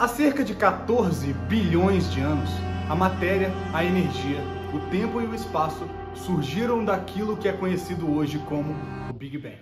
Há cerca de 14 bilhões de anos, a matéria, a energia, o tempo e o espaço surgiram daquilo que é conhecido hoje como o Big Bang.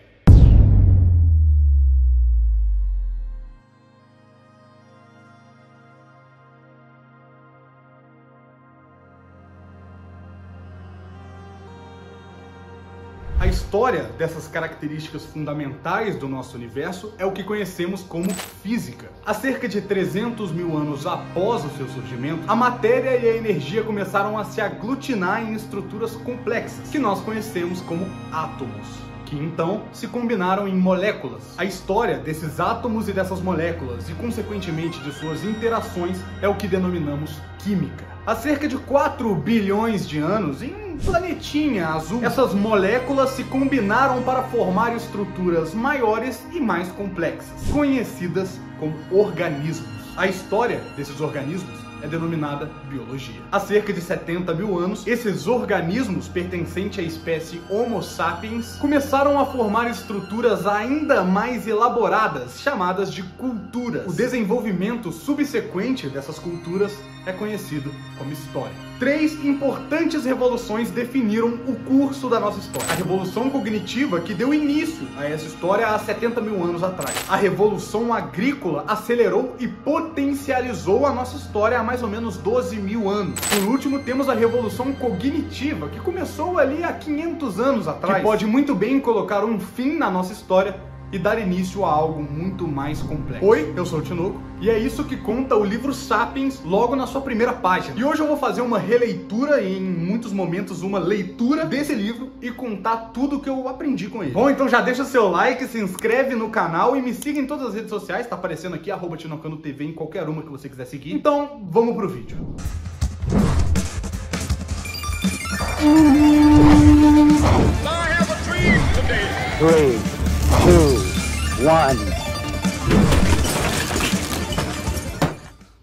A história dessas características fundamentais do nosso universo é o que conhecemos como física. Há cerca de 300 mil anos após o seu surgimento, a matéria e a energia começaram a se aglutinar em estruturas complexas, que nós conhecemos como átomos, que então se combinaram em moléculas. A história desses átomos e dessas moléculas, e consequentemente de suas interações, é o que denominamos química. Há cerca de 4 bilhões de anos, em planetinha azul, essas moléculas se combinaram para formar estruturas maiores e mais complexas, conhecidas como organismos. A história desses organismos é denominada biologia. Há cerca de 70 mil anos, esses organismos pertencentes à espécie Homo sapiens começaram a formar estruturas ainda mais elaboradas, chamadas de culturas. O desenvolvimento subsequente dessas culturas é conhecido como história. Três importantes revoluções definiram o curso da nossa história. A revolução cognitiva, que deu início a essa história há 70 mil anos atrás. A revolução agrícola acelerou e potencializou a nossa história há mais ou menos 12 mil anos. Por último, temos a revolução cognitiva, que começou ali há 500 anos atrás, que pode muito bem colocar um fim na nossa história e dar início a algo muito mais complexo. Oi, eu sou o Tinocando e é isso que conta o livro Sapiens logo na sua primeira página. E hoje eu vou fazer uma releitura e em muitos momentos uma leitura desse livro e contar tudo o que eu aprendi com ele. Bom, então já deixa seu like, se inscreve no canal e me siga em todas as redes sociais, tá aparecendo aqui, @Tinocando TV em qualquer uma que você quiser seguir. Então, vamos pro vídeo. I have a dream today. 3, 2, 1...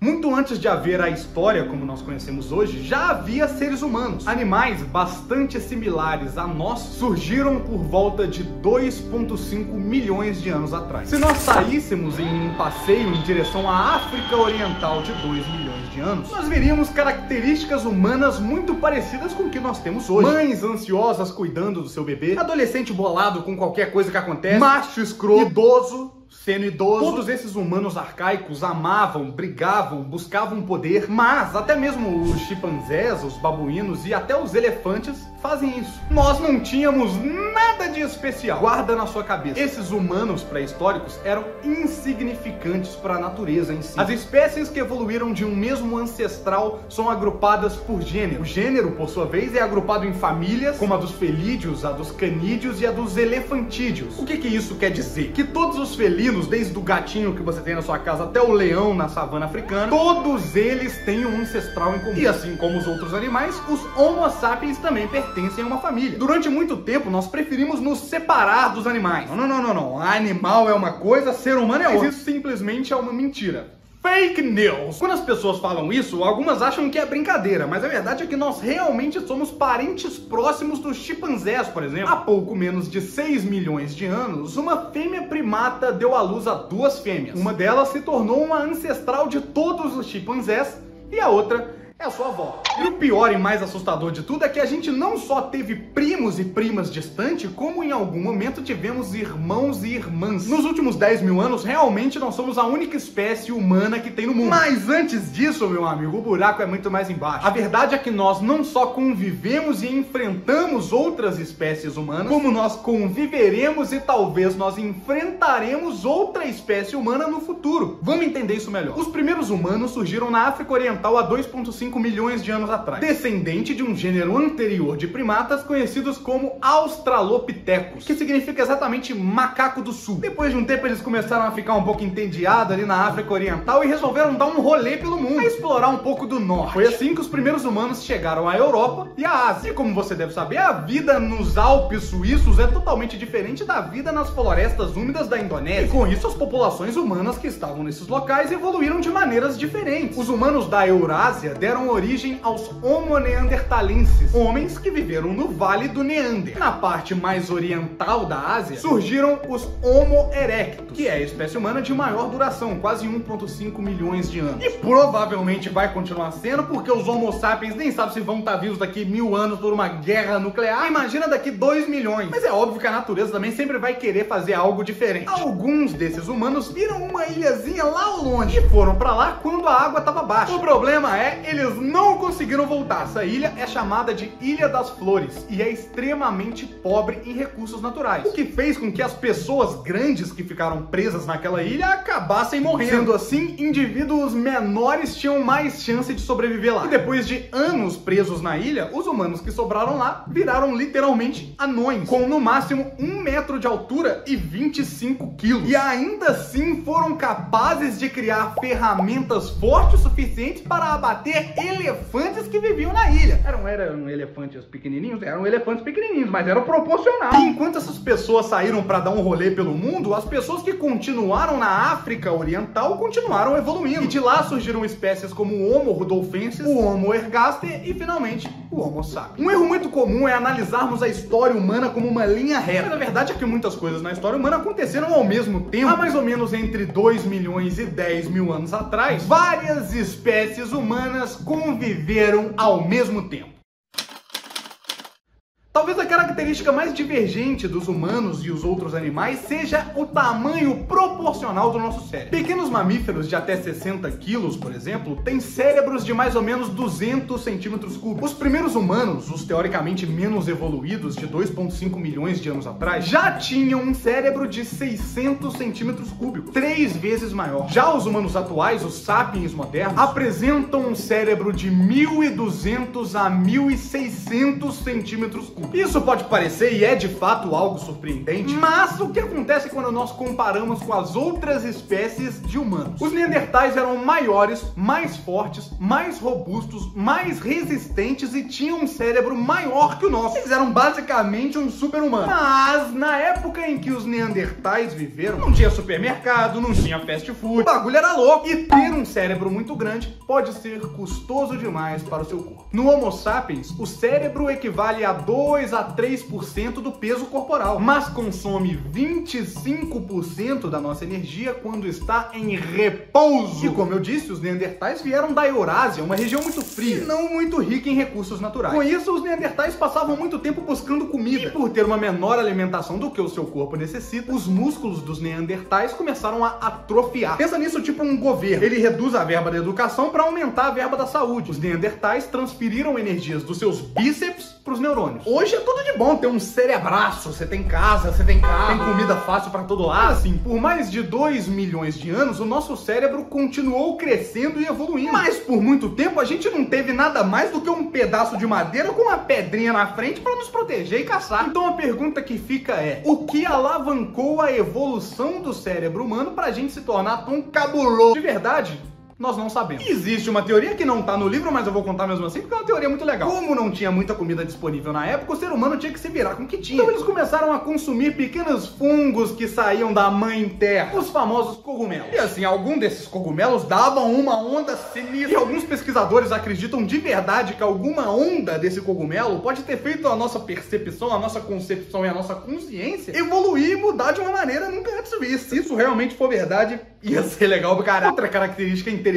Muito antes de haver a história como nós conhecemos hoje, já havia seres humanos. Animais bastante similares a nós surgiram por volta de 2,5 milhões de anos atrás. Se nós saíssemos em um passeio em direção à África Oriental de 2 milhões de anos, nós veríamos características humanas muito parecidas com o que nós temos hoje. Mães ansiosas cuidando do seu bebê, adolescente bolado com qualquer coisa que acontece, macho escroto, idoso sendo idoso. Todos esses humanos arcaicos amavam, brigavam, buscavam poder, mas até mesmo os chimpanzés, os babuínos e até os elefantes fazem isso. Nós não tínhamos nada de especial. Guarda na sua cabeça, esses humanos pré-históricos eram insignificantes para a natureza em si. As espécies que evoluíram de um mesmo ancestral são agrupadas por gênero. O gênero, por sua vez, é agrupado em famílias, como a dos felídeos, a dos canídeos e a dos elefantídeos. O que que isso quer dizer? Que todos os felinos, desde o gatinho que você tem na sua casa até o leão na savana africana, todos eles têm um ancestral em comum. E assim como os outros animais, os Homo sapiens também pertencem a uma família. Durante muito tempo, nós preferimos nos separar dos animais. Não. Animal é uma coisa, ser humano é outra. Mas isso simplesmente é uma mentira. Fake news! Quando as pessoas falam isso, algumas acham que é brincadeira, mas a verdade é que nós realmente somos parentes próximos dos chimpanzés, por exemplo. Há pouco menos de 6 milhões de anos, uma fêmea primata deu à luz a duas fêmeas. Uma delas se tornou uma ancestral de todos os chimpanzés e a outra é a sua avó. E o pior e mais assustador de tudo é que a gente não só teve primos e primas distantes, como em algum momento tivemos irmãos e irmãs. Nos últimos 10 mil anos, realmente nós somos a única espécie humana que tem no mundo. Mas antes disso, meu amigo, o buraco é muito mais embaixo. A verdade é que nós não só convivemos e enfrentamos outras espécies humanas, como nós conviveremos e talvez nós enfrentaremos outra espécie humana no futuro. Vamos entender isso melhor. Os primeiros humanos surgiram na África Oriental há 2,5 milhões de anos atrás, descendente de um gênero anterior de primatas conhecidos como Australopithecus, que significa exatamente macaco do sul. Depois de um tempo eles começaram a ficar um pouco entediados ali na África Oriental e resolveram dar um rolê pelo mundo, a explorar um pouco do norte. Foi assim que os primeiros humanos chegaram à Europa e à Ásia. E como você deve saber, a vida nos Alpes Suíços é totalmente diferente da vida nas florestas úmidas da Indonésia. E com isso as populações humanas que estavam nesses locais evoluíram de maneiras diferentes. Os humanos da Eurásia deram deram origem aos Homo Neandertalenses, homens que viveram no Vale do Neander. Na parte mais oriental da Ásia, surgiram os Homo erectus, que é a espécie humana de maior duração, quase 1,5 milhões de anos. E provavelmente vai continuar sendo, porque os Homo sapiens nem sabem se vão estar vivos daqui 1000 anos por uma guerra nuclear. Imagina daqui 2 milhões. Mas é óbvio que a natureza também sempre vai querer fazer algo diferente. Alguns desses humanos viram uma ilhazinha lá ao longe e foram pra lá quando a água tava baixa. O problema é, eles não conseguiram voltar. Essa ilha é chamada de Ilha das Flores e é extremamente pobre em recursos naturais, o que fez com que as pessoas grandes que ficaram presas naquela ilha acabassem morrendo. Sendo assim, indivíduos menores tinham mais chance de sobreviver lá. E depois de anos presos na ilha, os humanos que sobraram lá viraram literalmente anões, com no máximo 1 metro de altura e 25 quilos. E ainda assim foram capazes de criar ferramentas fortes o suficiente para abater elefantes que viviam na ilha. Eram elefantes pequenininhos? Eram elefantes pequenininhos, mas eram proporcionais. E enquanto essas pessoas saíram para dar um rolê pelo mundo, as pessoas que continuaram na África Oriental continuaram evoluindo. E de lá surgiram espécies como o Homo rudolfensis, o Homo ergaster e, finalmente, o Homo sapiens. Um erro muito comum é analisarmos a história humana como uma linha reta. Mas a verdade é que muitas coisas na história humana aconteceram ao mesmo tempo. Há mais ou menos entre 2 milhões e 10 mil anos atrás, várias espécies humanas conviveram ao mesmo tempo. Talvez a característica mais divergente dos humanos e os outros animais seja o tamanho proporcional do nosso cérebro. Pequenos mamíferos de até 60 quilos, por exemplo, têm cérebros de mais ou menos 200 centímetros cúbicos. Os primeiros humanos, os teoricamente menos evoluídos de 2,5 milhões de anos atrás, já tinham um cérebro de 600 centímetros cúbicos, 3 vezes maior. Já os humanos atuais, os sapiens modernos, apresentam um cérebro de 1.200 a 1.600 centímetros cúbicos. Isso pode parecer, e é de fato algo surpreendente, mas o que acontece quando nós comparamos com as outras espécies de humanos? Os Neandertais eram maiores, mais fortes, mais robustos, mais resistentes e tinham um cérebro maior que o nosso. Eles eram basicamente um super-humano. Mas na época em que os Neandertais viveram, não tinha supermercado, não tinha fast food, o bagulho era louco. E ter um cérebro muito grande pode ser custoso demais para o seu corpo. No Homo sapiens, o cérebro equivale a 2 a 3% do peso corporal, mas consome 25% da nossa energia quando está em repouso. E como eu disse, os Neandertais vieram da Eurásia, uma região muito fria e não muito rica em recursos naturais. Com isso, os Neandertais passavam muito tempo buscando comida. E por ter uma menor alimentação do que o seu corpo necessita, os músculos dos Neandertais começaram a atrofiar. Pensa nisso tipo um governo. Ele reduz a verba da educação para aumentar a verba da saúde. Os Neandertais transferiram energias dos seus bíceps para os neurônios. Hoje é tudo de bom, tem um cerebraço, você tem casa, você tem carro, tem comida fácil pra todo lado. Assim, por mais de 2 milhões de anos, o nosso cérebro continuou crescendo e evoluindo. Mas por muito tempo, a gente não teve nada mais do que um pedaço de madeira com uma pedrinha na frente pra nos proteger e caçar. Então a pergunta que fica é, o que alavancou a evolução do cérebro humano pra gente se tornar tão cabuloso? De verdade, nós não sabemos. Existe uma teoria que não tá no livro, mas eu vou contar mesmo assim, porque é uma teoria muito legal. Como não tinha muita comida disponível na época, o ser humano tinha que se virar com o que tinha. Então eles começaram a consumir pequenos fungos que saíam da mãe terra, os famosos cogumelos. E assim, algum desses cogumelos davam uma onda sinistra. E alguns pesquisadores acreditam de verdade que alguma onda desse cogumelo pode ter feito a nossa percepção, a nossa concepção e a nossa consciência evoluir e mudar de uma maneira nunca antes vista. Se isso realmente for verdade, ia ser legal pra caralho. Outra característica interessante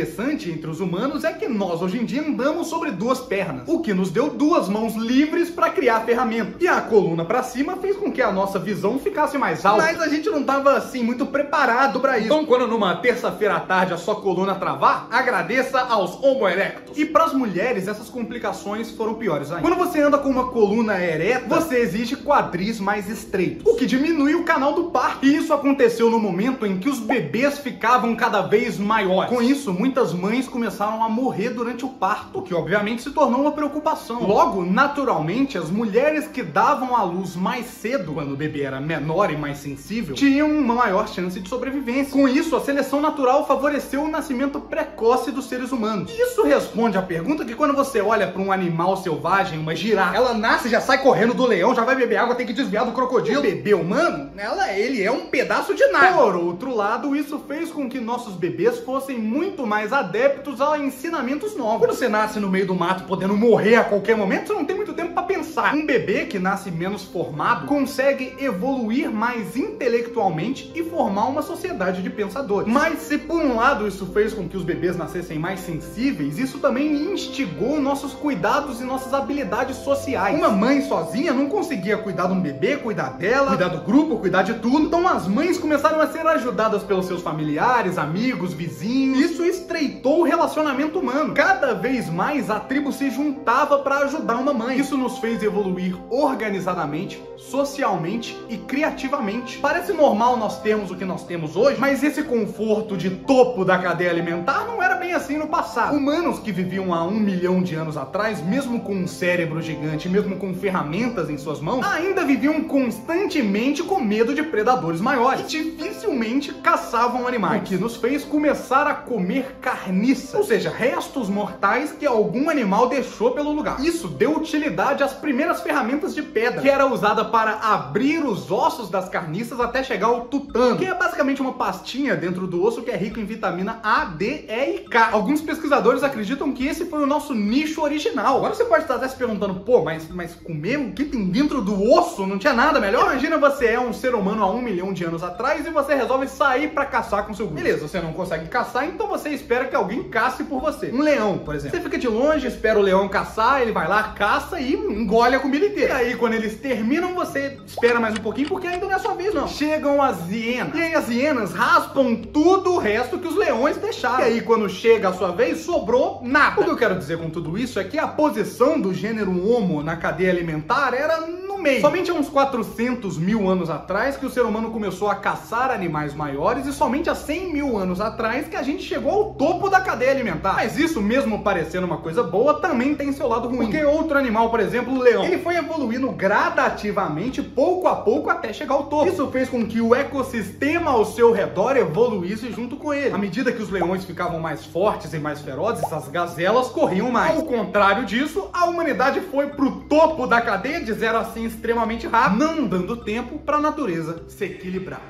entre os humanos é que nós hoje em dia andamos sobre 2 pernas, o que nos deu 2 mãos livres para criar ferramentas. E a coluna para cima fez com que a nossa visão ficasse mais alta, mas a gente não tava assim muito preparado para isso. Então quando numa terça-feira à tarde a sua coluna travar, agradeça aos Homo erectus. E para as mulheres essas complicações foram piores ainda. Quando você anda com uma coluna ereta, você exige quadris mais estreitos, o que diminui o canal do parto. E isso aconteceu no momento em que os bebês ficavam cada vez maiores. Com isso, muitas mães começaram a morrer durante o parto, o que obviamente se tornou uma preocupação. Logo, naturalmente, as mulheres que davam à luz mais cedo, quando o bebê era menor e mais sensível, tinham uma maior chance de sobrevivência. Com isso, a seleção natural favoreceu o nascimento precoce dos seres humanos. Isso responde à pergunta que quando você olha para um animal selvagem, uma girafa, ela nasce, já sai correndo do leão, já vai beber água, tem que desviar do crocodilo. O bebê humano, ele é um pedaço de nada. Por outro lado, isso fez com que nossos bebês fossem muito muito mais adeptos a ensinamentos novos. Quando você nasce no meio do mato podendo morrer a qualquer momento, você não tem muito tempo pra pensar. Um bebê que nasce menos formado consegue evoluir mais intelectualmente e formar uma sociedade de pensadores. Mas se por um lado isso fez com que os bebês nascessem mais sensíveis, isso também instigou nossos cuidados e nossas habilidades sociais. Uma mãe sozinha não conseguia cuidar de um bebê, cuidar dela, cuidar do grupo, cuidar de tudo. Então as mães começaram a ser ajudadas pelos seus familiares, amigos, vizinhos. Isso estreitou o relacionamento humano. Cada vez mais a tribo se juntava para ajudar uma mãe. Isso nos fez evoluir organizadamente, socialmente e criativamente. Parece normal nós termos o que nós temos hoje, mas esse conforto de topo da cadeia alimentar não era bem assim no passado. Humanos que viviam há 1 milhão de anos atrás, mesmo com um cérebro gigante, mesmo com ferramentas em suas mãos, ainda viviam constantemente com medo de predadores maiores e dificilmente caçavam animais, o que nos fez começar a comer carniça, ou seja, restos mortais que algum animal deixou pelo lugar. Isso deu utilidade às primeiras ferramentas de pedra, que era usada para abrir os ossos das carniças até chegar ao tutano, que é basicamente uma pastinha dentro do osso que é rica em vitamina A, D, E e K. Alguns pesquisadores acreditam que esse foi o nosso nicho original. Agora você pode estar até se perguntando, pô, mas comer o que tem dentro do osso? Não tinha nada melhor? Imagina, você é um ser humano há 1 milhão de anos atrás e você resolve sair pra caçar com seu grupo. Beleza, você não consegue caçar, então você espera que alguém cace por você. Um leão, por exemplo. Você fica de longe, espera o leão caçar, ele vai lá, caça e engole a comida inteira. E aí, quando eles terminam, você espera mais um pouquinho, porque ainda não é a sua vez, não. Chegam as hienas. E aí as hienas raspam tudo o resto que os leões deixaram. E aí, quando chega a sua vez, sobrou nada. O que eu quero dizer com tudo isso é que a posição do gênero Homo na cadeia alimentar era no meio. Somente há uns 400 mil anos atrás que o ser humano começou a caçar animais maiores, e somente há 100 mil anos atrás que a gente chegou ao topo da cadeia alimentar. Mas isso, mesmo parecendo uma coisa boa, também tem seu lado ruim. Porque outro animal, por exemplo, o leão, ele foi evoluindo gradativamente, pouco a pouco, até chegar ao topo. Isso fez com que o ecossistema ao seu redor evoluísse junto com ele. À medida que os leões ficavam mais fortes e mais ferozes, as gazelas corriam mais. Ao contrário disso, a humanidade foi pro topo da cadeia, de 0 a 100 extremamente rápido, não dando tempo para a natureza se equilibrar.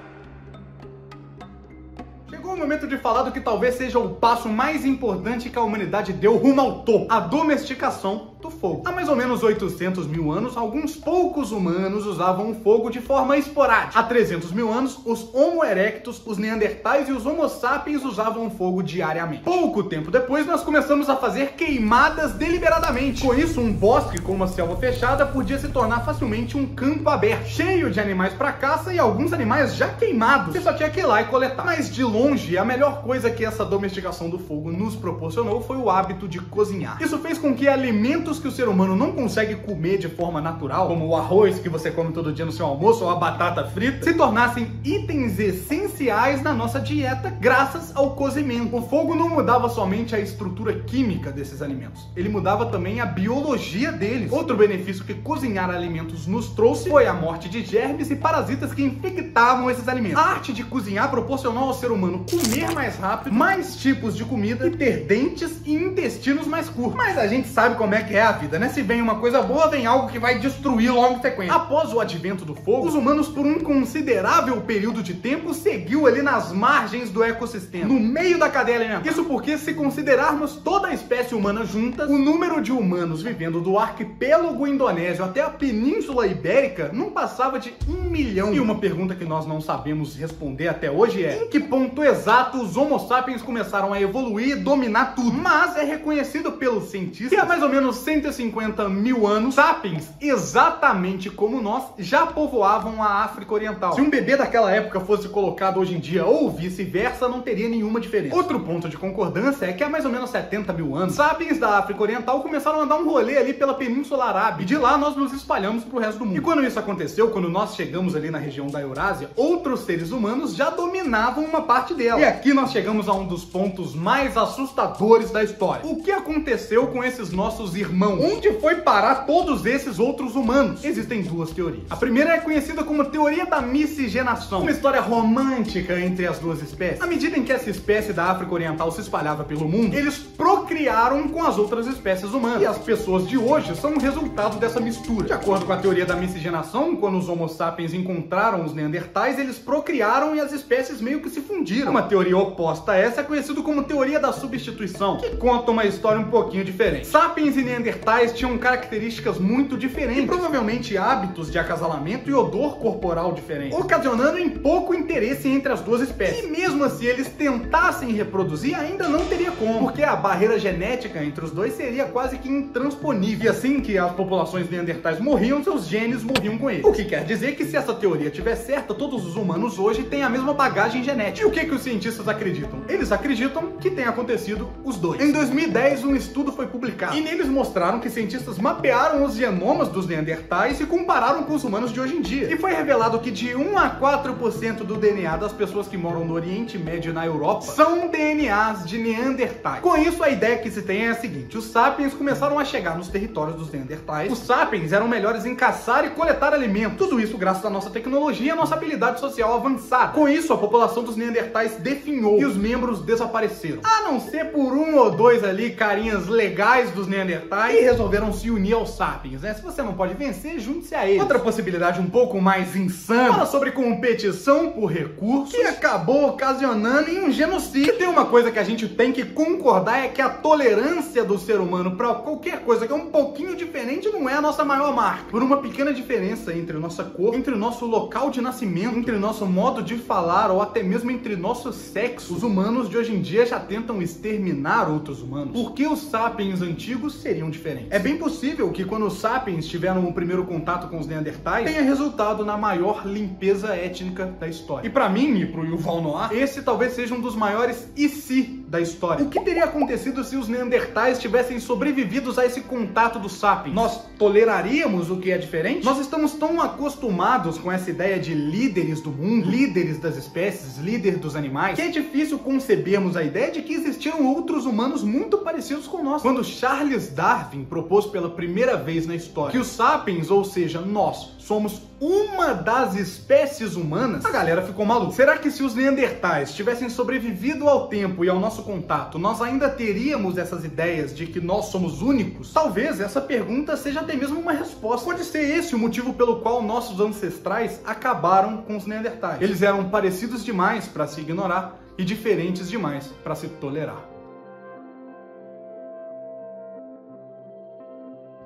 Chegou o momento de falar do que talvez seja o passo mais importante que a humanidade deu rumo ao topo: a domesticação do fogo. Há mais ou menos 800 mil anos, alguns poucos humanos usavam o fogo de forma esporádica. Há 300 mil anos, os Homo erectus, os Neandertais e os Homo sapiens usavam o fogo diariamente. Pouco tempo depois, nós começamos a fazer queimadas deliberadamente. Com isso, um bosque com uma selva fechada podia se tornar facilmente um campo aberto, cheio de animais para caça e alguns animais já queimados. Você só tinha que ir lá e coletar. Mas de longe, a melhor coisa que essa domesticação do fogo nos proporcionou foi o hábito de cozinhar. Isso fez com que alimentos que o ser humano não consegue comer de forma natural, como o arroz que você come todo dia no seu almoço ou a batata frita, se tornassem itens essenciais na nossa dieta graças ao cozimento. O fogo não mudava somente a estrutura química desses alimentos, ele mudava também a biologia deles. Outro benefício que cozinhar alimentos nos trouxe foi a morte de germes e parasitas que infectavam esses alimentos. A arte de cozinhar proporcionou ao ser humano comer mais rápido, mais tipos de comida, e ter dentes e intestinos mais curtos. Mas a gente sabe como é que é a vida, né? Se vem uma coisa boa, vem algo que vai destruir logo em sequência. Após o advento do fogo, os humanos, por um considerável período de tempo, seguiu ali nas margens do ecossistema, no meio da cadeia alimentar. Isso porque, se considerarmos toda a espécie humana juntas, o número de humanos vivendo do arquipélago indonésio até a Península Ibérica não passava de 1 milhão. E uma pergunta que nós não sabemos responder até hoje é: em que ponto exato os Homo sapiens começaram a evoluir e dominar tudo? Mas é reconhecido pelos cientistas que há mais ou menos 150 mil anos, sapiens, exatamente como nós, já povoavam a África Oriental. Se um bebê daquela época fosse colocado hoje em dia ou vice-versa, não teria nenhuma diferença. Outro ponto de concordância é que há mais ou menos 70 mil anos, sapiens da África Oriental começaram a dar um rolê ali pela Península Arábia, e de lá nós nos espalhamos pro resto do mundo. E quando isso aconteceu, quando nós chegamos ali na região da Eurásia, outros seres humanos já dominavam uma parte dela. E aqui nós chegamos a um dos pontos mais assustadores da história. O que aconteceu com esses nossos irmãos mão. Onde foi parar todos esses outros humanos? Existem duas teorias. A primeira é conhecida como teoria da miscigenação, uma história romântica entre as duas espécies. À medida em que essa espécie da África Oriental se espalhava pelo mundo, eles procriaram com as outras espécies humanas. E as pessoas de hoje são o resultado dessa mistura. De acordo com a teoria da miscigenação, quando os Homo sapiens encontraram os Neandertais, eles procriaram e as espécies meio que se fundiram. Uma teoria oposta a essa é conhecida como teoria da substituição, que conta uma história um pouquinho diferente. Sapiens e Neandertais tinham características muito diferentes, e provavelmente hábitos de acasalamento e odor corporal diferentes, ocasionando em pouco interesse entre as duas espécies. E mesmo assim, eles tentassem reproduzir, ainda não teria como, porque a barreira genética entre os dois seria quase que intransponível. E assim que as populações Neandertais morriam, seus genes morriam com eles. O que quer dizer que, se essa teoria tiver certa, todos os humanos hoje têm a mesma bagagem genética. E o que os cientistas acreditam? Eles acreditam que tem acontecido os dois. Em 2010, um estudo foi publicado, e neles mostraram que cientistas mapearam os genomas dos Neandertais e compararam com os humanos de hoje em dia. E foi revelado que de 1 a 4% do DNA das pessoas que moram no Oriente Médio e na Europa são DNAs de Neandertais. Com isso, a ideia que se tem é a seguinte: os sapiens começaram a chegar nos territórios dos Neandertais. Os sapiens eram melhores em caçar e coletar alimentos. Tudo isso graças à nossa tecnologia e à nossa habilidade social avançada. Com isso, a população dos Neandertais definhou e os membros desapareceram, a não ser por um ou dois ali carinhas legais dos Neandertais, e resolveram se unir aos sapiens, né? Se você não pode vencer, junte-se a eles. Outra possibilidade um pouco mais insana fala sobre competição por recursos, que acabou ocasionando em um genocídio. E tem uma coisa que a gente tem que concordar, é que a tolerância do ser humano para qualquer coisa que é um pouquinho diferente não é a nossa maior marca. Por uma pequena diferença entre nossa cor, entre o nosso local de nascimento, entre nosso modo de falar ou até mesmo entre nosso sexo, os humanos de hoje em dia já tentam exterminar outros humanos. Por que os sapiens antigos seriam diferentes? É bem possível que quando os sapiens tiveram o primeiro contato com os Neandertais, tenha resultado na maior limpeza étnica da história. E pra mim e pro Yuval Noah, esse talvez seja um dos maiores e se da história. O que teria acontecido se os Neandertais tivessem sobrevividos a esse contato dos sapiens? Nós toleraríamos o que é diferente? Nós estamos tão acostumados com essa ideia de líderes do mundo, líderes das espécies, líder dos animais, que é difícil concebermos a ideia de que existiram outros humanos muito parecidos com nós. Quando Charles Darwin propôs pela primeira vez na história que os sapiens, ou seja, nós, somos uma das espécies humanas, a galera ficou maluca. Será que se os Neandertais tivessem sobrevivido ao tempo e ao nosso contato, nós ainda teríamos essas ideias de que nós somos únicos? Talvez essa pergunta seja até mesmo uma resposta. Pode ser esse o motivo pelo qual nossos ancestrais acabaram com os Neandertais. Eles eram parecidos demais para se ignorar e diferentes demais para se tolerar.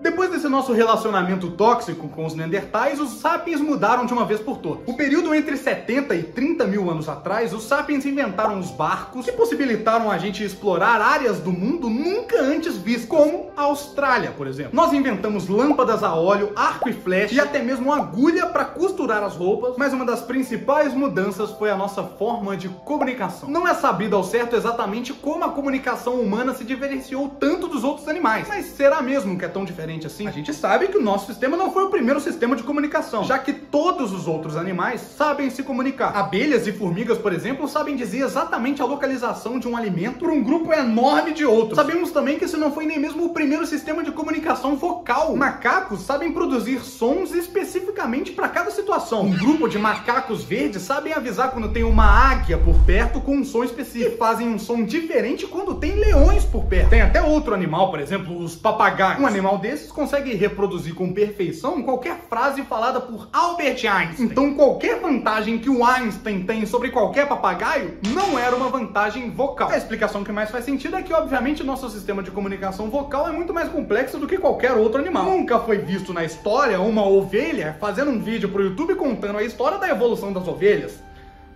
Depois desse nosso relacionamento tóxico com os Neandertais, os sapiens mudaram de uma vez por todas. O período entre 70 e 30 mil anos atrás, os sapiens inventaram os barcos que possibilitaram a gente explorar áreas do mundo nunca antes vistas, como a Austrália, por exemplo. Nós inventamos lâmpadas a óleo, arco e flecha e até mesmo agulha para costurar as roupas, mas uma das principais mudanças foi a nossa forma de comunicação. Não é sabido ao certo exatamente como a comunicação humana se diferenciou tanto dos outros animais, mas será mesmo que é tão diferente assim? A gente sabe que o nosso sistema não foi o primeiro sistema de comunicação, já que todos os outros animais sabem se comunicar. Abelhas e formigas, por exemplo, sabem dizer exatamente a localização de um alimento para um grupo enorme de outros. Sabemos também que esse não foi nem mesmo o primeiro sistema de comunicação vocal. Macacos sabem produzir sons especificamente para cada situação. Um grupo de macacos verdes sabem avisar quando tem uma águia por perto com um som específico, e fazem um som diferente quando tem leões por perto. Tem até outro animal, por exemplo, os papagaios. Um animal desse consegue reproduzir com perfeição qualquer frase falada por Albert Einstein. Então qualquer vantagem que o Einstein tem sobre qualquer papagaio não era uma vantagem vocal. A explicação que mais faz sentido é que, obviamente, nosso sistema de comunicação vocal é muito mais complexo do que qualquer outro animal. Nunca foi visto na história uma ovelha fazendo um vídeo pro YouTube contando a história da evolução das ovelhas.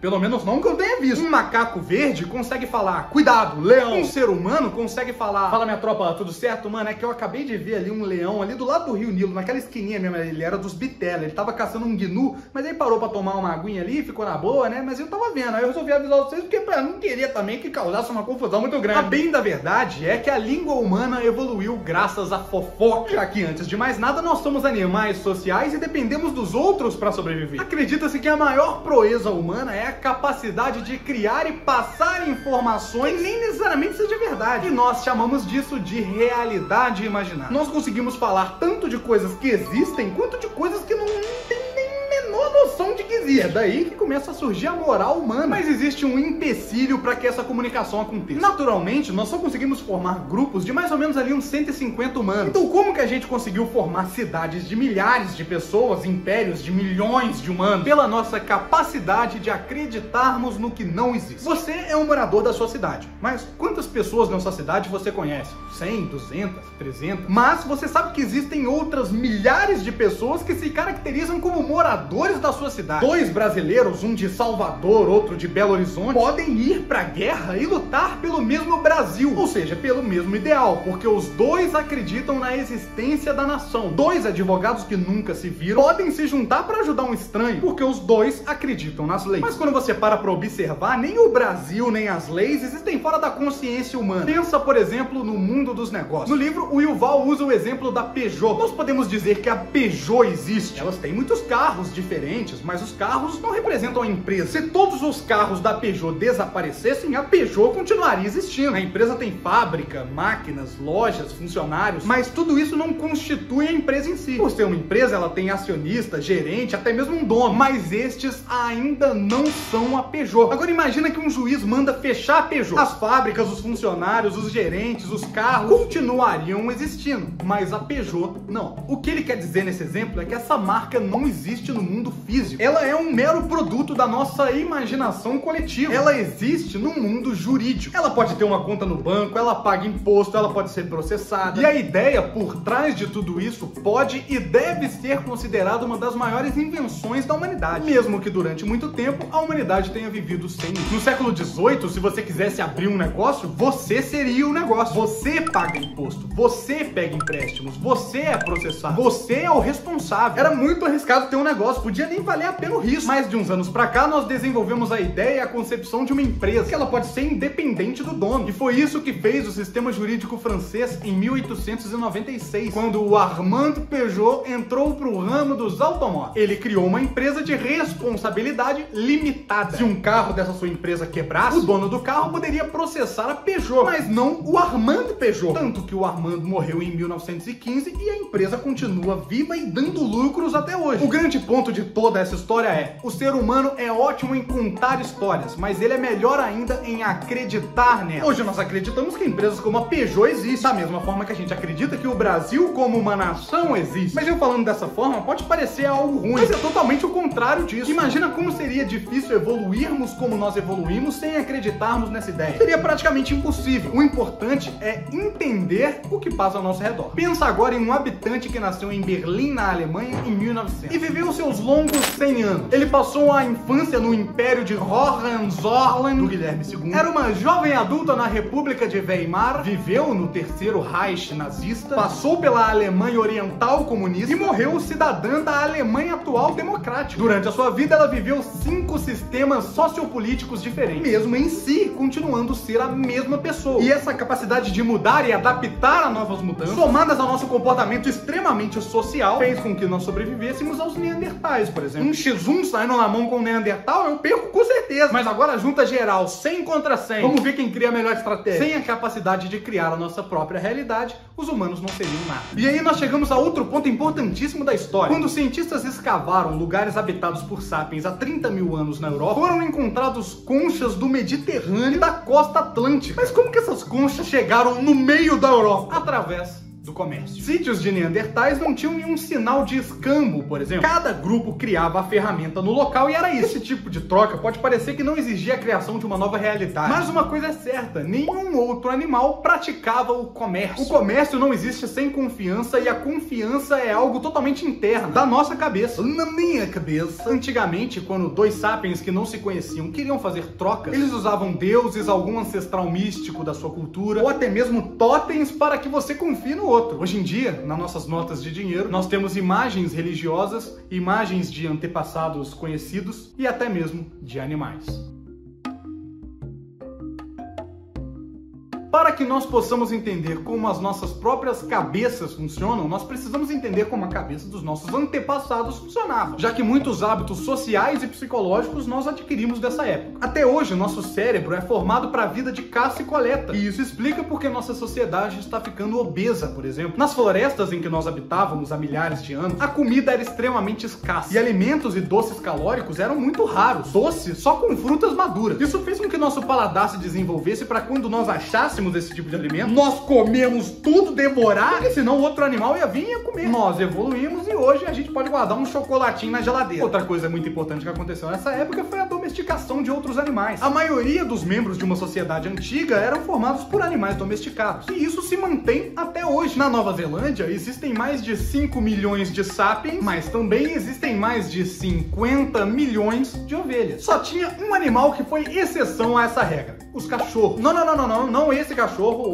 Pelo menos não que eu tenha visto. Um macaco verde consegue falar, cuidado, leão. Um ser humano consegue falar, fala minha tropa, tudo certo? Mano, é que eu acabei de ver ali um leão ali do lado do Rio Nilo, naquela esquininha mesmo, ele era dos bitela, ele tava caçando um gnu, mas aí parou pra tomar uma aguinha ali, ficou na boa, né? Mas eu tava vendo, aí eu resolvi avisar vocês porque eu não queria também que causasse uma confusão muito grande. A bem da verdade é que a língua humana evoluiu graças à fofoca, já que antes de mais nada nós somos animais sociais e dependemos dos outros pra sobreviver. Acredita-se que a maior proeza humana é a capacidade de criar e passar informações que nem necessariamente seja verdade. E nós chamamos disso de realidade imaginária. Nós conseguimos falar tanto de coisas que existem, quanto de coisas que não tem a noção de que existe. É daí que começa a surgir a moral humana. Mas existe um empecilho para que essa comunicação aconteça. Naturalmente, nós só conseguimos formar grupos de mais ou menos ali uns 150 humanos. Então como que a gente conseguiu formar cidades de milhares de pessoas, impérios de milhões de humanos? Pela nossa capacidade de acreditarmos no que não existe. Você é um morador da sua cidade, mas quantas pessoas na sua cidade você conhece? 100, 200, 300? Mas você sabe que existem outras milhares de pessoas que se caracterizam como moradores da sua cidade. Dois brasileiros, um de Salvador, outro de Belo Horizonte, podem ir pra guerra e lutar pelo mesmo Brasil, ou seja, pelo mesmo ideal, porque os dois acreditam na existência da nação. Dois advogados que nunca se viram podem se juntar pra ajudar um estranho, porque os dois acreditam nas leis. Mas quando você para pra observar, nem o Brasil, nem as leis existem fora da consciência humana. Pensa, por exemplo, no mundo dos negócios. No livro, o Yuval usa o exemplo da Peugeot. Nós podemos dizer que a Peugeot existe. Elas têm muitos carros diferentes, mas os carros não representam a empresa. Se todos os carros da Peugeot desaparecessem, a Peugeot continuaria existindo. A empresa tem fábrica, máquinas, lojas, funcionários, mas tudo isso não constitui a empresa em si. Por ser uma empresa, ela tem acionista, gerente, até mesmo um dono, mas estes ainda não são a Peugeot. Agora imagina que um juiz manda fechar a Peugeot. As fábricas, os funcionários, os gerentes, os carros continuariam existindo, mas a Peugeot não. O que ele quer dizer nesse exemplo é que essa marca não existe no mundo físico. Ela é um mero produto da nossa imaginação coletiva. Ela existe no mundo jurídico. Ela pode ter uma conta no banco, ela paga imposto, ela pode ser processada. E a ideia por trás de tudo isso pode e deve ser considerada uma das maiores invenções da humanidade, mesmo que durante muito tempo a humanidade tenha vivido sem isso. No século XVIII, se você quisesse abrir um negócio, você seria o negócio. Você paga imposto, você pega empréstimos, você é processado, você é o responsável. Era muito arriscado ter um negócio, podia nem valer a pena o risco. Mais de uns anos pra cá, nós desenvolvemos a ideia e a concepção de uma empresa, que ela pode ser independente do dono. E foi isso que fez o sistema jurídico francês em 1896, quando o Armand Peugeot entrou pro ramo dos automóveis. Ele criou uma empresa de responsabilidade limitada. Se um carro dessa sua empresa quebrasse, o dono do carro poderia processar a Peugeot, mas não o Armand Peugeot. Tanto que o Armand morreu em 1915 e a empresa continua viva e dando lucros até hoje. O grande ponto de toda essa história é: o ser humano é ótimo em contar histórias, mas ele é melhor ainda em acreditar nela. Hoje nós acreditamos que empresas como a Peugeot existem, da mesma forma que a gente acredita que o Brasil como uma nação existe. Mas eu falando dessa forma pode parecer algo ruim, mas é totalmente o contrário disso. Imagina como seria difícil evoluirmos como nós evoluímos sem acreditarmos nessa ideia. Seria praticamente impossível. O importante é entender o que passa ao nosso redor. Pensa agora em um habitante que nasceu em Berlim, na Alemanha, em 1900 e viveu seus longos 100 anos. Ele passou a infância no Império de Hohenzollern, do Guilherme II. Era uma jovem adulta na República de Weimar, viveu no terceiro Reich nazista, passou pela Alemanha Oriental comunista e morreu cidadã da Alemanha atual democrática. Durante a sua vida, ela viveu 5 sistemas sociopolíticos diferentes, mesmo em si, continuando ser a mesma pessoa. E essa capacidade de mudar e adaptar a novas mudanças, somadas ao nosso comportamento extremamente social, fez com que nós sobrevivêssemos aos Neandertais, por exemplo. Um x1 saindo na mão com o Neandertal, eu perco com certeza. Mas agora junta geral, 100 contra 100. Vamos ver quem cria a melhor estratégia. Sem a capacidade de criar a nossa própria realidade, os humanos não seriam nada. E aí nós chegamos a outro ponto importantíssimo da história. Quando os cientistas escavaram lugares habitados por sapiens há 30 mil anos na Europa, foram encontrados conchas do Mediterrâneo e da costa atlântica. Mas como que essas conchas chegaram no meio da Europa? Através do comércio. Sítios de Neandertais não tinham nenhum sinal de escambo, por exemplo. Cada grupo criava a ferramenta no local e era isso. Esse tipo de troca pode parecer que não exigia a criação de uma nova realidade, mas uma coisa é certa: nenhum outro animal praticava o comércio. O comércio não existe sem confiança, e a confiança é algo totalmente interno, da nossa cabeça, na minha cabeça. Antigamente, quando dois sapiens que não se conheciam queriam fazer trocas, eles usavam deuses, algum ancestral místico da sua cultura, ou até mesmo totens para que você confie no outro. Hoje em dia, nas nossas notas de dinheiro, nós temos imagens religiosas, imagens de antepassados conhecidos e até mesmo de animais. Para que nós possamos entender como as nossas próprias cabeças funcionam, nós precisamos entender como a cabeça dos nossos antepassados funcionava, já que muitos hábitos sociais e psicológicos nós adquirimos dessa época. Até hoje, nosso cérebro é formado para a vida de caça e coleta, e isso explica porque nossa sociedade está ficando obesa, por exemplo. Nas florestas em que nós habitávamos há milhares de anos, a comida era extremamente escassa, e alimentos e doces calóricos eram muito raros, doces só com frutas maduras. Isso fez com que nosso paladar se desenvolvesse para quando nós achássemos esse tipo de alimento, nós comemos tudo, devorar, porque senão outro animal ia vir e ia comer. Nós evoluímos e hoje a gente pode guardar um chocolatinho na geladeira. Outra coisa muito importante que aconteceu nessa época foi a domesticação de outros animais. A maioria dos membros de uma sociedade antiga eram formados por animais domesticados, e isso se mantém até hoje. Na Nova Zelândia existem mais de 5 milhões de sapiens, mas também existem mais de 50 milhões de ovelhas. Só tinha um animal que foi exceção a essa regra: os cachorros. Não esse cachorro,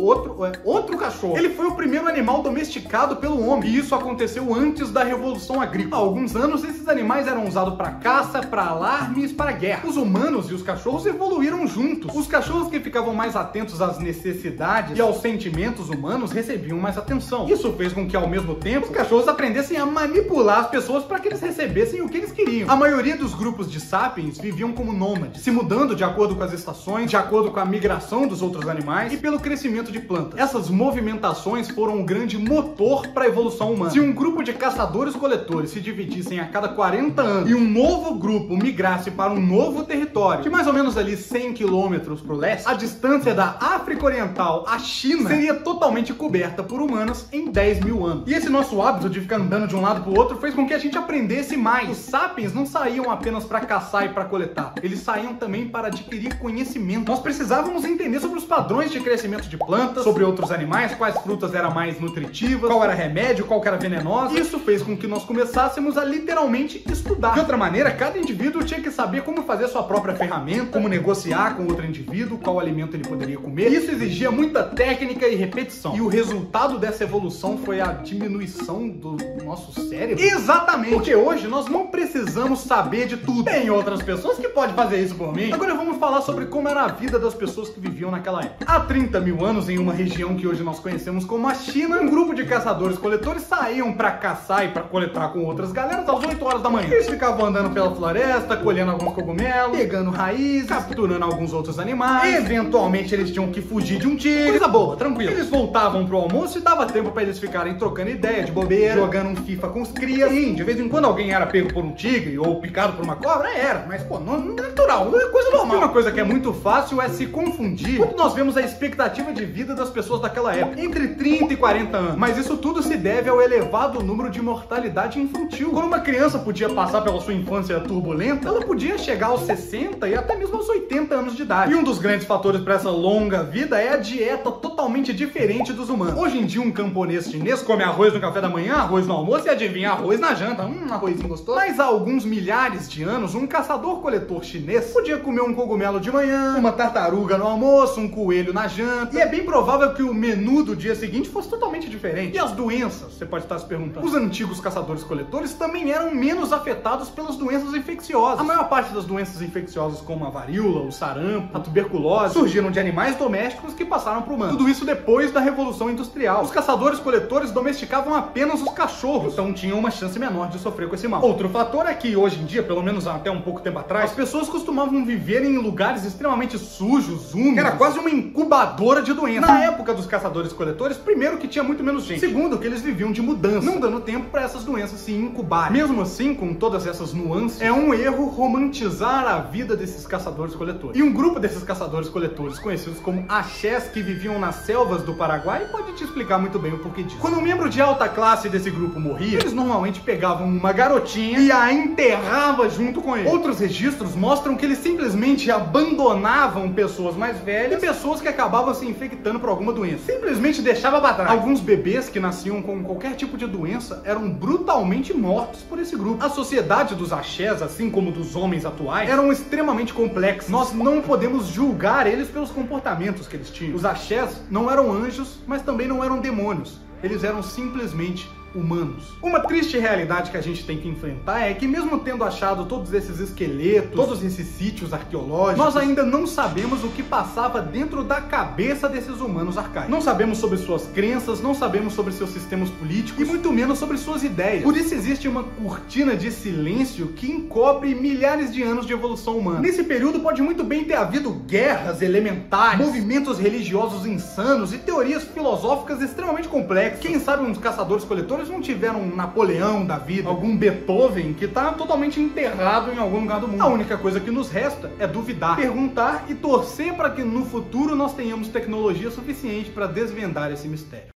outro cachorro. Ele foi o primeiro animal domesticado pelo homem, e isso aconteceu antes da Revolução Agrícola. Há alguns anos, esses animais eram usados para caça, para alarmes, para guerra. Os humanos e os cachorros evoluíram juntos. Os cachorros que ficavam mais atentos às necessidades e aos sentimentos humanos recebiam mais atenção. Isso fez com que, ao mesmo tempo, os cachorros aprendessem a manipular as pessoas para que eles recebessem o que eles queriam. A maioria dos grupos de sapiens viviam como nômades, se mudando de acordo com as estações, de acordo com a migração dos outros animais e pelo crescimento de plantas. Essas movimentações foram um grande motor para a evolução humana. Se um grupo de caçadores-coletores se dividissem a cada 40 anos e um novo grupo migrasse para um novo território, de mais ou menos ali 100 quilômetros para o leste, a distância da África Oriental à China seria totalmente coberta por humanos em 10 mil anos. E esse nosso hábito de ficar andando de um lado para o outro fez com que a gente aprendesse mais. Os sapiens não saíam apenas para caçar e para coletar, eles saíam também para adquirir conhecimento. Nós precisávamos entender sobre os padrões de crescimento de plantas, sobre outros animais, quais frutas eram mais nutritivas, qual era remédio, qual era venenosa. Isso fez com que nós começássemos a literalmente estudar. De outra maneira, cada indivíduo tinha que saber como fazer sua própria ferramenta, como negociar com outro indivíduo, qual alimento ele poderia comer. Isso exigia muita técnica e repetição. E o resultado dessa evolução foi a diminuição do nosso cérebro. Exatamente! Porque hoje nós não precisamos saber de tudo. Tem outras pessoas que podem fazer isso por mim. Agora vamos falar sobre como era a vida das pessoas que viviam naquela época. Há 30 mil anos, em uma região que hoje nós conhecemos como a China, um grupo de caçadores-coletores saíam para caçar e para coletar com outras galeras às 8 horas da manhã. Eles ficavam andando pela floresta, colhendo alguns cogumelos, pegando raízes, capturando alguns outros animais. Eventualmente eles tinham que fugir de um tigre. Coisa boa, tranquilo. Eles voltavam pro almoço e dava tempo para eles ficarem trocando ideia de bobeira, jogando um FIFA com os crias. Sim, de vez em quando alguém era pego por um tigre ou picado por uma cobra, era. Mas, pô, não é natural, é coisa normal. Uma coisa que é muito fácil é se confundir quando nós vemos a expectativa de vida das pessoas daquela época, entre 30 e 40 anos. Mas isso tudo se deve ao elevado número de mortalidade infantil. Quando uma criança podia passar pela sua infância turbulenta, ela podia chegar aos 60 e até mesmo aos 80 anos de idade. E um dos grandes fatores para essa longa vida é a dieta totalmente diferente dos humanos. Hoje em dia, um camponês chinês come arroz no café da manhã, arroz no almoço e, adivinha, arroz na janta. Arrozinho gostoso. Mas há alguns milhares de anos, um caçador-coletor chinês podia comer um cogumelo de manhã, uma tartaruga no almoço, um coelho na janta. E é bem provável que o menu do dia seguinte fosse totalmente diferente. E as doenças? Você pode estar se perguntando. Os antigos caçadores-coletores também eram menos afetados pelas doenças infecciosas. A maior parte das doenças infecciosas, como a varíola, o sarampo, a tuberculose, surgiram de animais domésticos que passaram para o humano. Tudo isso depois da Revolução Industrial. Os caçadores-coletores domesticavam apenas os cachorros, então tinham uma chance menor de sofrer com esse mal. Outro fator é que hoje em dia, pelo menos até um pouco tempo atrás, as pessoas costumavam viver em lugares extremamente sujos, úmidos. Era quase uma incubadora de doenças. Na época dos caçadores-coletores, primeiro que tinha muito menos gente. Segundo que eles viviam de mudança, não dando tempo para essas doenças se incubarem. Mesmo assim, com todas essas nuances, é um erro romantizar a vida desses caçadores-coletores. E um grupo desses caçadores-coletores, conhecidos como Achés, que viviam nas selvas do Paraguai, pode te explicar muito bem o porquê disso. Quando um membro de alta classe desse grupo morria, eles normalmente pegavam uma garotinha e a enterrava junto com ele. Outros registros mostram que eles simplesmente abandonavam pessoas mais velhas e pessoas que acabavam se infectando por alguma doença. Simplesmente deixava pra trás. Alguns bebês que nasciam com qualquer tipo de doença eram brutalmente mortos por esse grupo. A sociedade dos Achés, assim como dos homens atuais, eram extremamente complexas. Nós não podemos julgar eles pelos comportamentos que eles tinham. Os Achés não eram anjos, mas também não eram demônios. Eles eram simplesmente humanos. Uma triste realidade que a gente tem que enfrentar é que, mesmo tendo achado todos esses esqueletos, todos esses sítios arqueológicos, nós ainda não sabemos o que passava dentro da cabeça desses humanos arcaicos. Não sabemos sobre suas crenças, não sabemos sobre seus sistemas políticos e muito menos sobre suas ideias. Por isso existe uma cortina de silêncio que encobre milhares de anos de evolução humana. Nesse período pode muito bem ter havido guerras elementares, movimentos religiosos insanos e teorias filosóficas extremamente complexas. Quem sabe uns caçadores-coletores não tiveram um Napoleão da vida, algum Beethoven que tá totalmente enterrado em algum lugar do mundo. A única coisa que nos resta é duvidar, perguntar e torcer para que no futuro nós tenhamos tecnologia suficiente para desvendar esse mistério.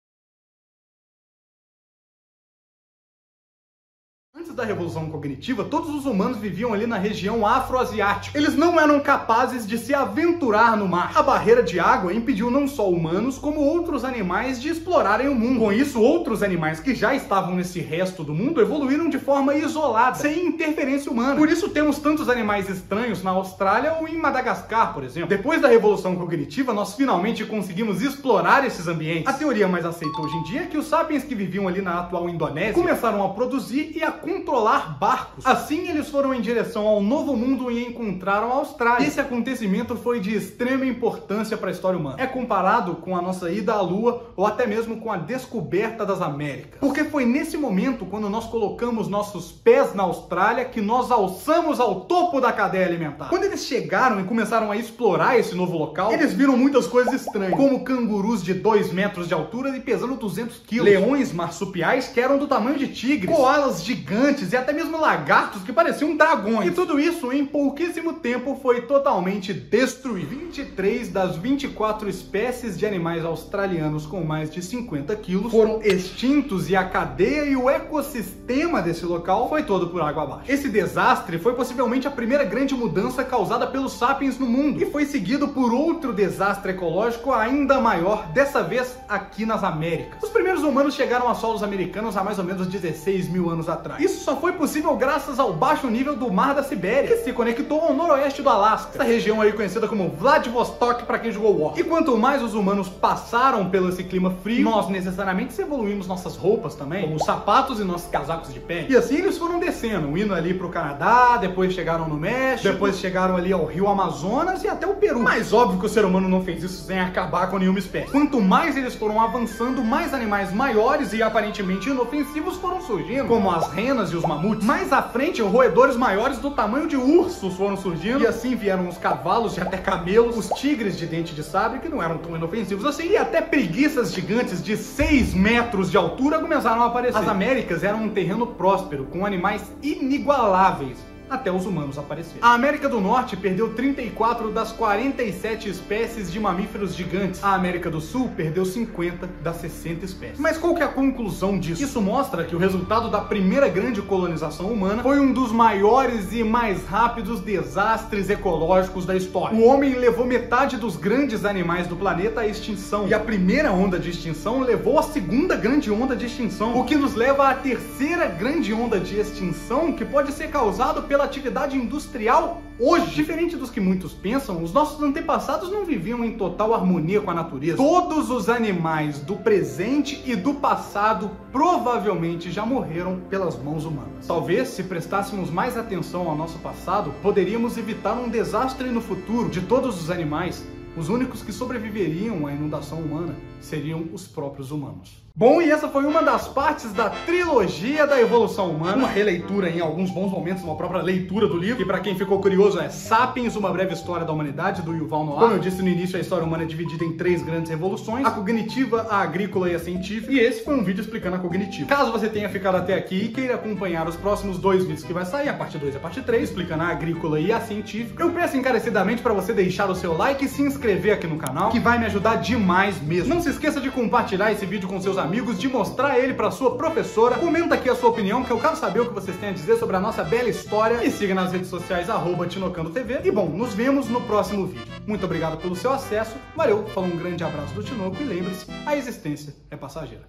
Da revolução cognitiva, todos os humanos viviam ali na região afroasiática. Eles não eram capazes de se aventurar no mar. A barreira de água impediu não só humanos, como outros animais de explorarem o mundo. Com isso, outros animais que já estavam nesse resto do mundo evoluíram de forma isolada, sem interferência humana. Por isso temos tantos animais estranhos na Austrália ou em Madagascar, por exemplo. Depois da revolução cognitiva, nós finalmente conseguimos explorar esses ambientes. A teoria mais aceita hoje em dia é que os sapiens que viviam ali na atual Indonésia começaram a produzir e a controlar barcos. Assim, eles foram em direção ao Novo Mundo e encontraram a Austrália. Esse acontecimento foi de extrema importância para a história humana. É comparado com a nossa ida à Lua ou até mesmo com a descoberta das Américas. Porque foi nesse momento, quando nós colocamos nossos pés na Austrália, que nós alçamos ao topo da cadeia alimentar. Quando eles chegaram e começaram a explorar esse novo local, eles viram muitas coisas estranhas, como cangurus de 2 metros de altura e pesando 200 quilos, leões marsupiais que eram do tamanho de tigres, koalas gigantes, e até mesmo lagartos que pareciam dragões. E tudo isso em pouquíssimo tempo foi totalmente destruído. 23 das 24 espécies de animais australianos com mais de 50 quilos foram extintos e a cadeia e o ecossistema desse local foi todo por água abaixo. Esse desastre foi possivelmente a primeira grande mudança causada pelos sapiens no mundo e foi seguido por outro desastre ecológico ainda maior, dessa vez aqui nas Américas. Os primeiros humanos chegaram a solos americanos há mais ou menos 16 mil anos atrás. Isso só foi possível graças ao baixo nível do mar da Sibéria, que se conectou ao noroeste do Alasca, essa região aí conhecida como Vladivostok para quem jogou War. E quanto mais os humanos passaram pelo esse clima frio, nós necessariamente evoluímos nossas roupas também, como os sapatos e nossos casacos de pele. E assim eles foram descendo, indo ali pro Canadá, depois chegaram no México, depois chegaram ali ao Rio Amazonas e até o Peru. Mas óbvio que o ser humano não fez isso sem acabar com nenhuma espécie. Quanto mais eles foram avançando, mais animais maiores e aparentemente inofensivos foram surgindo, como as renas e os mamutes. Mais à frente, roedores maiores do tamanho de ursos foram surgindo, e assim vieram os cavalos e até camelos, os tigres de dente de sabre, que não eram tão inofensivos assim, e até preguiças gigantes de 6 metros de altura começaram a aparecer. As Américas eram um terreno próspero, com animais inigualáveis, até os humanos apareceram. A América do Norte perdeu 34 das 47 espécies de mamíferos gigantes. A América do Sul perdeu 50 das 60 espécies. Mas qual que é a conclusão disso? Isso mostra que o resultado da primeira grande colonização humana foi um dos maiores e mais rápidos desastres ecológicos da história. O homem levou metade dos grandes animais do planeta à extinção. E a primeira onda de extinção levou à segunda grande onda de extinção, o que nos leva à terceira grande onda de extinção, que pode ser causada pela atividade industrial hoje. Diferente dos que muitos pensam, os nossos antepassados não viviam em total harmonia com a natureza. Todos os animais do presente e do passado provavelmente já morreram pelas mãos humanas. Talvez, se prestássemos mais atenção ao nosso passado, poderíamos evitar um desastre no futuro. De todos os animais, os únicos que sobreviveriam à inundação humana seriam os próprios humanos. Bom, e essa foi uma das partes da trilogia da evolução humana, uma releitura em alguns bons momentos, uma própria leitura do livro, que pra quem ficou curioso é Sapiens, Uma Breve História da Humanidade, do Yuval Noah. Como eu disse no início, a história humana é dividida em 3 grandes revoluções: a cognitiva, a agrícola e a científica, e esse foi um vídeo explicando a cognitiva. Caso você tenha ficado até aqui e queira acompanhar os próximos 2 vídeos que vai sair, a parte 2 e a parte 3, explicando a agrícola e a científica, eu peço encarecidamente pra você deixar o seu like e se inscrever aqui no canal, que vai me ajudar demais mesmo. Não se esqueça de compartilhar esse vídeo com seus amigos, de mostrar ele pra sua professora. Comenta aqui a sua opinião, que eu quero saber o que vocês têm a dizer sobre a nossa bela história. E siga nas redes sociais, @TinocandoTV. E bom, nos vemos no próximo vídeo. Muito obrigado pelo seu acesso. Valeu, fala um grande abraço do Tinoco e lembre-se, a existência é passageira.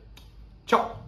Tchau!